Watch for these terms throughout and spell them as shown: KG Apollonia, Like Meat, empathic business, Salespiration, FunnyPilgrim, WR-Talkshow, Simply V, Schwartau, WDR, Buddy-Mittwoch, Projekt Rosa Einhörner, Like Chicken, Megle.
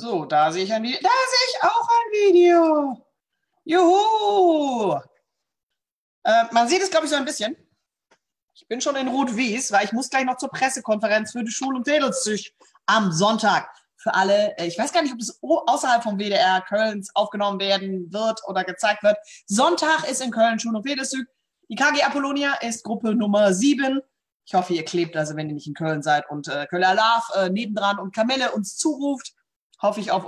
So, da sehe ich ein Video. Da sehe ich auch ein Video. Juhu! Man sieht es, glaube ich, so ein bisschen. Ich bin schon in Rot-Wies, weil ich muss gleich noch zur Pressekonferenz für die Schul- und Mädelszüch am Sonntag. Für alle, ich weiß gar nicht, ob das außerhalb vom WDR Kölns aufgenommen werden wird oder gezeigt wird. Sonntag ist in Köln Schul- und Mädelszüch. Die KG Apollonia ist Gruppe Nummer 7. Ich hoffe, ihr klebt, also wenn ihr nicht in Köln seid und Köller Love nebendran und Kamelle uns zuruft, hoffe ich auf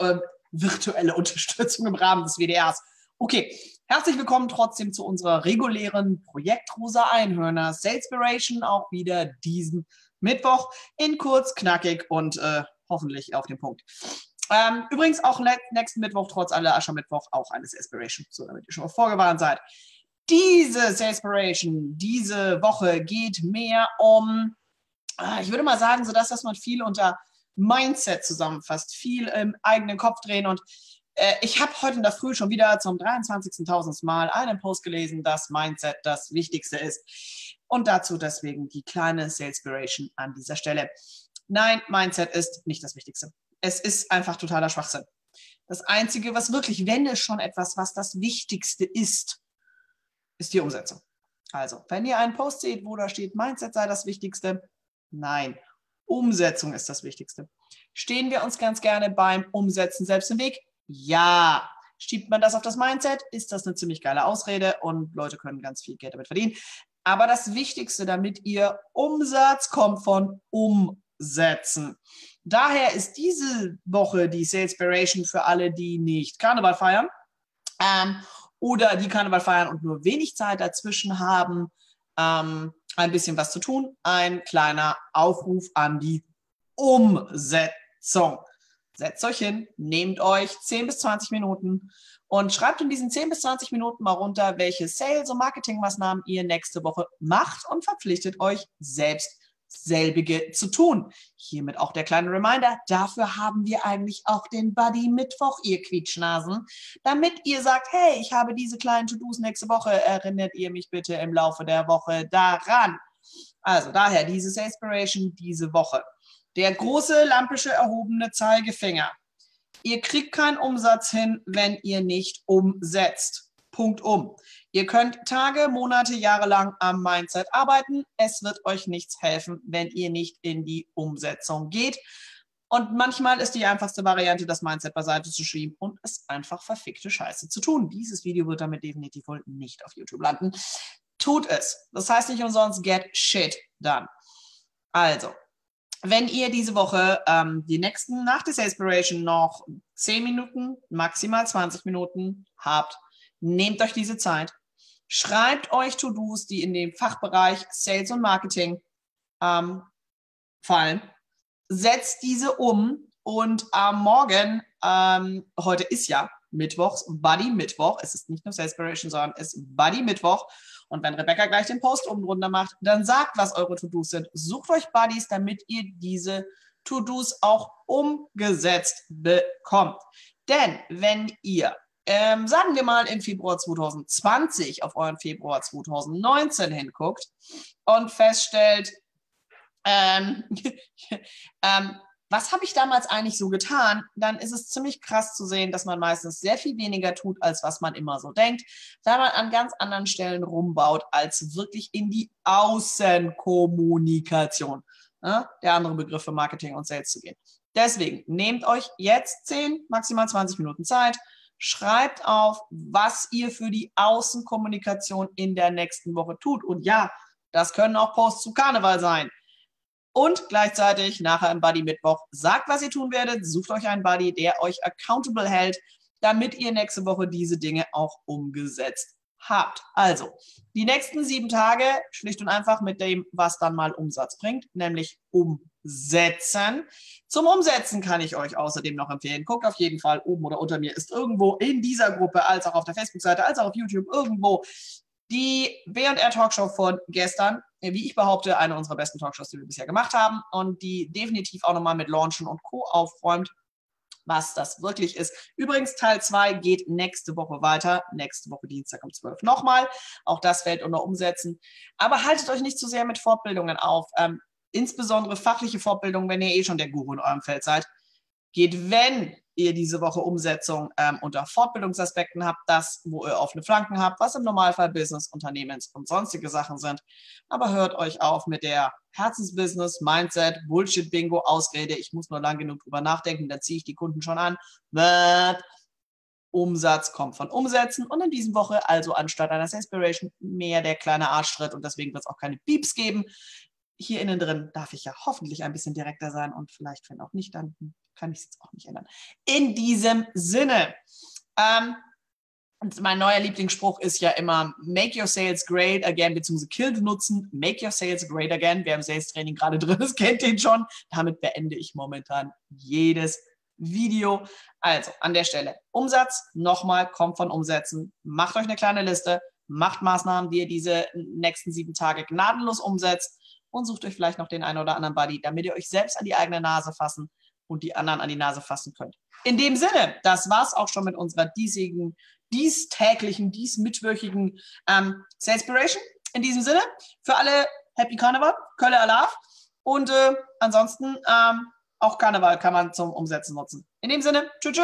virtuelle Unterstützung im Rahmen des WDRs. Okay, herzlich willkommen trotzdem zu unserer regulären Projekt Rosa Einhörner Salespiration, auch wieder diesen Mittwoch in kurz, knackig und hoffentlich auf den Punkt. Übrigens auch nächsten Mittwoch, trotz aller Aschermittwoch, auch eine Salespiration, so damit ihr schon mal vorgewarnt seid. Diese Salespiration, diese Woche geht mehr um, ich würde mal sagen, so das, was man viel unter Mindset zusammenfasst, viel im eigenen Kopf drehen. Und ich habe heute in der Früh schon wieder zum 23.000. Mal einen Post gelesen, dass Mindset das Wichtigste ist. Und dazu deswegen die kleine Salespiration an dieser Stelle. Nein, Mindset ist nicht das Wichtigste. Es ist einfach totaler Schwachsinn. Das Einzige, was wirklich, wenn es schon etwas, was das Wichtigste ist, ist die Umsetzung. Also, wenn ihr einen Post seht, wo da steht, Mindset sei das Wichtigste, nein, Umsetzung ist das Wichtigste. Stehen wir uns ganz gerne beim Umsetzen selbst im Weg? Ja. Schiebt man das auf das Mindset, ist das eine ziemlich geile Ausrede und Leute können ganz viel Geld damit verdienen. Aber das Wichtigste, damit ihr Umsatz kommt, von Umsetzen. Daher ist diese Woche die Salespiration für alle, die nicht Karneval feiern oder die Karneval feiern und nur wenig Zeit dazwischen haben, ein bisschen was zu tun. Ein kleiner Aufruf an die Umsetzung. Setzt euch hin, nehmt euch 10 bis 20 Minuten und schreibt in diesen 10 bis 20 Minuten mal runter, welche Sales- und Marketingmaßnahmen ihr nächste Woche macht und verpflichtet euch selbst selbige zu tun. Hiermit auch der kleine Reminder, dafür haben wir eigentlich auch den Buddy-Mittwoch, ihr Quietschnasen, damit ihr sagt, hey, ich habe diese kleinen To-Dos nächste Woche, erinnert ihr mich bitte im Laufe der Woche daran. Also daher diese Salespiration diese Woche. Der große, lampische, erhobene Zeigefinger. Ihr kriegt keinen Umsatz hin, wenn ihr nicht umsetzt. Punkt um. Ihr könnt Tage, Monate, Jahre lang am Mindset arbeiten. Es wird euch nichts helfen, wenn ihr nicht in die Umsetzung geht. Und manchmal ist die einfachste Variante, das Mindset beiseite zu schieben und es einfach verfickte Scheiße zu tun. Dieses Video wird damit definitiv wohl nicht auf YouTube landen. Tut es. Das heißt nicht umsonst, get shit done. Also, wenn ihr diese Woche die nächsten nach der Salespiration noch 10 Minuten, maximal 20 Minuten habt, nehmt euch diese Zeit. Schreibt euch To-Dos, die in dem Fachbereich Sales und Marketing fallen. Setzt diese um und am Morgen, heute ist ja Mittwochs, Buddy-Mittwoch. Es ist nicht nur Salespiration, sondern es ist Buddy-Mittwoch. Und wenn Rebecca gleich den Post oben drunter macht, dann sagt, was eure To-Dos sind. Sucht euch Buddies, damit ihr diese To-Dos auch umgesetzt bekommt. Denn wenn ihr sagen wir mal im Februar 2020 auf euren Februar 2019 hinguckt und feststellt, was habe ich damals eigentlich so getan, dann ist es ziemlich krass zu sehen, dass man meistens sehr viel weniger tut, als was man immer so denkt, da man an ganz anderen Stellen rumbaut, als wirklich in die Außenkommunikation, ne, der anderen Begriffe Marketing und Sales zu gehen. Deswegen nehmt euch jetzt 10, maximal 20 Minuten Zeit. Schreibt auf, was ihr für die Außenkommunikation in der nächsten Woche tut. Und ja, das können auch Posts zu Karneval sein. Und gleichzeitig nachher im Buddy-Mittwoch sagt, was ihr tun werdet. Sucht euch einen Buddy, der euch accountable hält, damit ihr nächste Woche diese Dinge auch umgesetzt habt. Also, die nächsten 7 Tage schlicht und einfach mit dem, was dann mal Umsatz bringt, nämlich umsetzen. Zum Umsetzen kann ich euch außerdem noch empfehlen. Guckt auf jeden Fall, oben oder unter mir ist irgendwo in dieser Gruppe, als auch auf der Facebook-Seite, als auch auf YouTube, irgendwo die WR-Talkshow von gestern, wie ich behaupte, eine unserer besten Talkshows, die wir bisher gemacht haben und die definitiv auch nochmal mit Launchen und Co. aufräumt, was das wirklich ist. Übrigens, Teil 2 geht nächste Woche weiter. Nächste Woche Dienstag um 12 nochmal. Auch das fällt unter Umsetzen. Aber haltet euch nicht zu sehr mit Fortbildungen auf. Insbesondere fachliche Fortbildung, wenn ihr eh schon der Guru in eurem Feld seid, geht, wenn ihr diese Woche Umsetzung unter Fortbildungsaspekten habt, das, wo ihr offene Flanken habt, was im Normalfall Business, Unternehmens und sonstige Sachen sind. Aber hört euch auf mit der Herzensbusiness, Mindset, Bullshit-Bingo, Ausrede, ich muss nur lang genug drüber nachdenken, dann ziehe ich die Kunden schon an. What? Umsatz kommt von Umsätzen und in dieser Woche also anstatt einer Salespiration mehr der kleine Arschtritt und deswegen wird es auch keine Beeps geben. Hier innen drin darf ich ja hoffentlich ein bisschen direkter sein und vielleicht, wenn auch nicht, dann kann ich es jetzt auch nicht ändern. In diesem Sinne, mein neuer Lieblingsspruch ist ja immer Make your sales great again, beziehungsweise KILD nutzen, Make your sales great again. Wer im Sales-Training gerade drin ist, kennt den schon. Damit beende ich momentan jedes Video. Also an der Stelle Umsatz, nochmal, kommt von Umsätzen, macht euch eine kleine Liste, macht Maßnahmen, die ihr diese nächsten 7 Tage gnadenlos umsetzt und sucht euch vielleicht noch den einen oder anderen Buddy, damit ihr euch selbst an die eigene Nase fassen und die anderen an die Nase fassen könnt. In dem Sinne, das war's auch schon mit unserer diesmittwöchigen Salespiration. In diesem Sinne, für alle Happy Karneval, Kölle Alarv und ansonsten auch Karneval kann man zum Umsetzen nutzen. In dem Sinne, tschüss.